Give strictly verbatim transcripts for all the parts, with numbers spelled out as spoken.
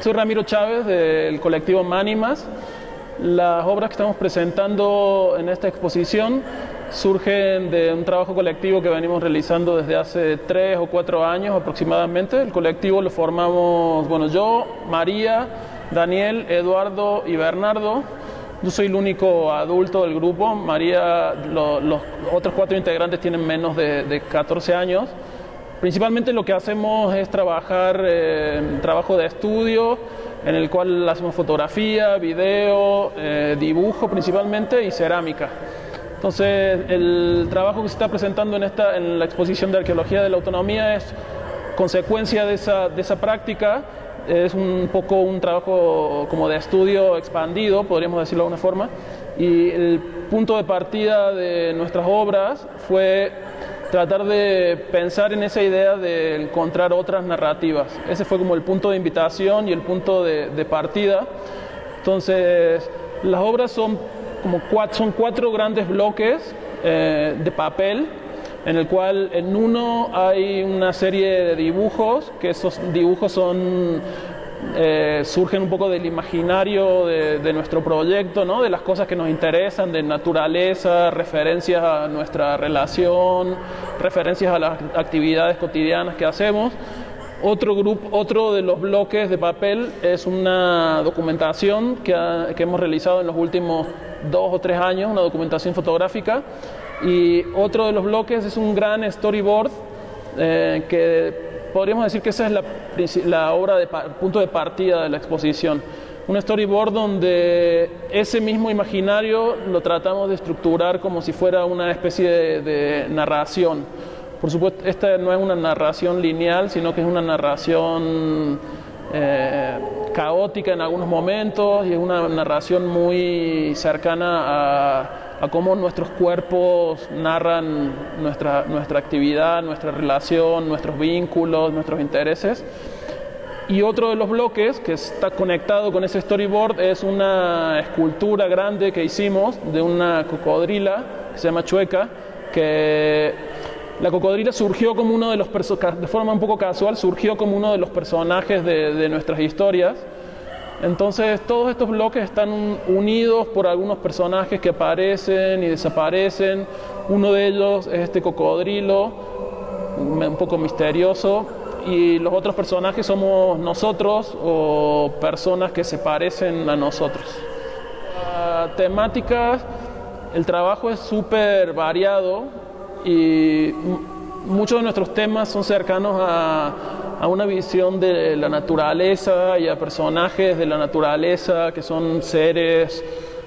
Soy Ramiro Chávez del colectivo Mánimas. Las obras que estamos presentando en esta exposición surgen de un trabajo colectivo que venimos realizando desde hace tres o cuatro años aproximadamente. El colectivo lo formamos, bueno, yo, María, Daniel, Eduardo y Bernardo. Yo soy el único adulto del grupo. María, lo, los otros cuatro integrantes tienen menos de, de catorce años. Principalmente lo que hacemos es trabajar eh, trabajo de estudio, en el cual hacemos fotografía, video, eh, dibujo principalmente y cerámica. Entonces, el trabajo que se está presentando en, esta, en la exposición de Arqueología de la Autonomía es consecuencia de esa, de esa práctica. Es un poco un trabajo como de estudio expandido, podríamos decirlo de alguna forma, y el punto de partida de nuestras obras fue tratar de pensar en esa idea de encontrar otras narrativas. Ese fue como el punto de invitación y el punto de, de partida. Entonces, las obras son como cuatro, son cuatro grandes bloques eh, de papel, en el cual en uno hay una serie de dibujos, que esos dibujos son, eh, surgen un poco del imaginario de, de nuestro proyecto, ¿no? De las cosas que nos interesan, de naturaleza, referencias a nuestra relación, referencias a las actividades cotidianas que hacemos. Otro, grupo, otro de los bloques de papel es una documentación que, ha, que hemos realizado en los últimos dos o tres años, una documentación fotográfica. Y otro de los bloques es un gran storyboard, eh, que podríamos decir que esa es la, la obra de punto de partida de la exposición. Un storyboard donde ese mismo imaginario lo tratamos de estructurar como si fuera una especie de, de narración. Por supuesto, esta no es una narración lineal, sino que es una narración eh, caótica en algunos momentos, y es una narración muy cercana a... a cómo nuestros cuerpos narran nuestra, nuestra actividad, nuestra relación, nuestros vínculos, nuestros intereses. Y otro de los bloques que está conectado con ese storyboard es una escultura grande que hicimos de una cocodrila que se llama Chueca, que la cocodrila surgió como uno de los personajes, de forma un poco casual, surgió como uno de los personajes de, de nuestras historias. Entonces, todos estos bloques están unidos por algunos personajes que aparecen y desaparecen. Uno de ellos es este cocodrilo, un poco misterioso, y los otros personajes somos nosotros o personas que se parecen a nosotros. La temática, el trabajo es súper variado y muchos de nuestros temas son cercanos a a una visión de la naturaleza y a personajes de la naturaleza que son seres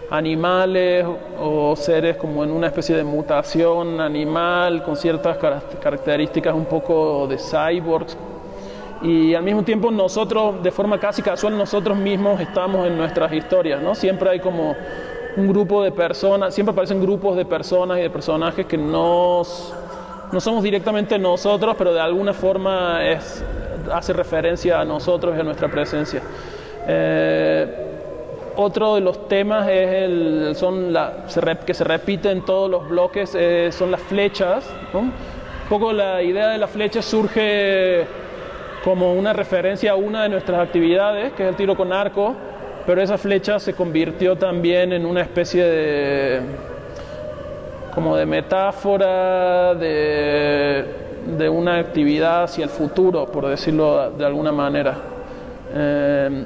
animales o seres como en una especie de mutación animal con ciertas características un poco de cyborgs, y al mismo tiempo nosotros, de forma casi casual, nosotros mismos estamos en nuestras historias, ¿no? Siempre hay como un grupo de personas, siempre aparecen grupos de personas y de personajes que nos... no somos directamente nosotros, pero de alguna forma es, hace referencia a nosotros y a nuestra presencia. Eh, otro de los temas es el, son la, se rep, que se repite en todos los bloques eh, son las flechas, ¿no? Un poco la idea de la flecha surge como una referencia a una de nuestras actividades, que es el tiro con arco, pero esa flecha se convirtió también en una especie de... como de metáfora de, de una actividad hacia el futuro, por decirlo de alguna manera. Eh,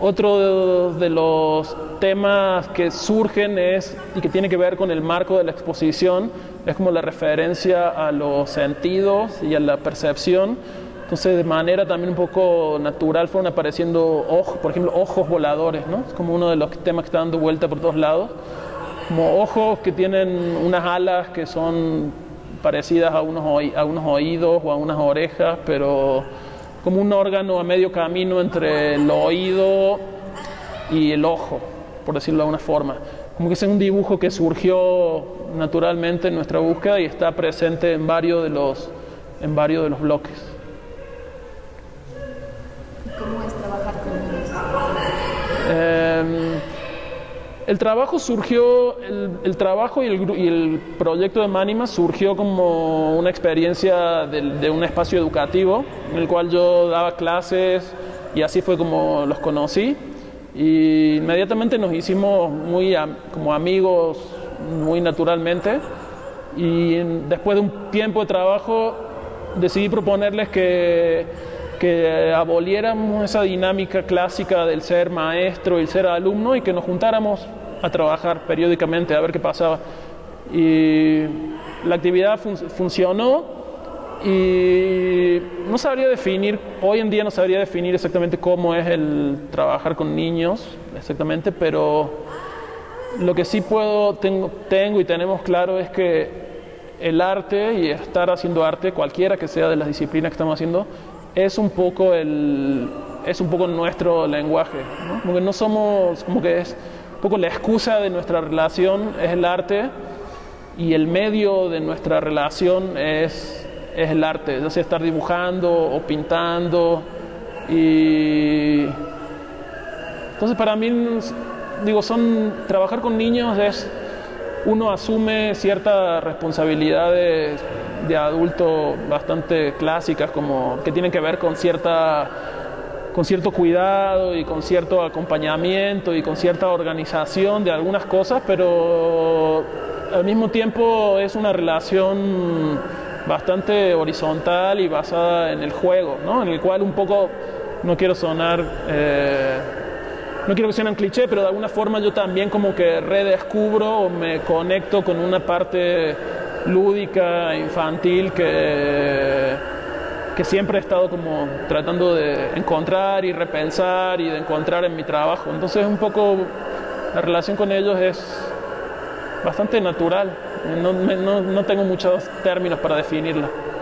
otro de, de los temas que surgen es, y que tiene que ver con el marco de la exposición, es como la referencia a los sentidos y a la percepción. Entonces, de manera también un poco natural fueron apareciendo ojos, por ejemplo, ojos voladores, ¿no? Es como uno de los temas que está dando vuelta por todos lados, como ojos que tienen unas alas que son parecidas a unos, a unos oídos o a unas orejas, pero como un órgano a medio camino entre el oído y el ojo, por decirlo de alguna forma. Como que es un dibujo que surgió naturalmente en nuestra búsqueda y está presente en varios de los, en varios de los bloques. ¿Cómo es trabajar con ellos? Eh, El trabajo surgió, el, el trabajo y el, y el proyecto de Mánimas surgió como una experiencia de, de un espacio educativo en el cual yo daba clases y así fue como los conocí, y inmediatamente nos hicimos muy am como amigos, muy naturalmente, y después de un tiempo de trabajo decidí proponerles que, que aboliéramos esa dinámica clásica del ser maestro y el ser alumno y que nos juntáramos a trabajar periódicamente a ver qué pasaba. Y la actividad fun funcionó y no sabría definir, hoy en día no sabría definir exactamente cómo es el trabajar con niños, exactamente, pero lo que sí puedo, tengo, tengo y tenemos claro es que el arte y estar haciendo arte, cualquiera que sea de las disciplinas que estamos haciendo, es un poco, el, es un poco nuestro lenguaje, ¿no? Porque no somos, como que es un poco la excusa de nuestra relación, es el arte, y el medio de nuestra relación es... es el arte, ya sea estar dibujando o pintando. Y entonces para mí, digo, son trabajar con niños es, uno asume ciertas responsabilidades de adulto bastante clásicas, como que tienen que ver con cierta con cierto cuidado y con cierto acompañamiento y con cierta organización de algunas cosas, pero al mismo tiempo es una relación bastante horizontal y basada en el juego, ¿no? En el cual un poco, no quiero sonar, eh, no quiero que suene un cliché, pero de alguna forma yo también como que redescubro o me conecto con una parte lúdica, infantil, que, que siempre he estado como tratando de encontrar y repensar y de encontrar en mi trabajo. Entonces un poco la relación con ellos es bastante natural. No, no, no tengo muchos términos para definirla.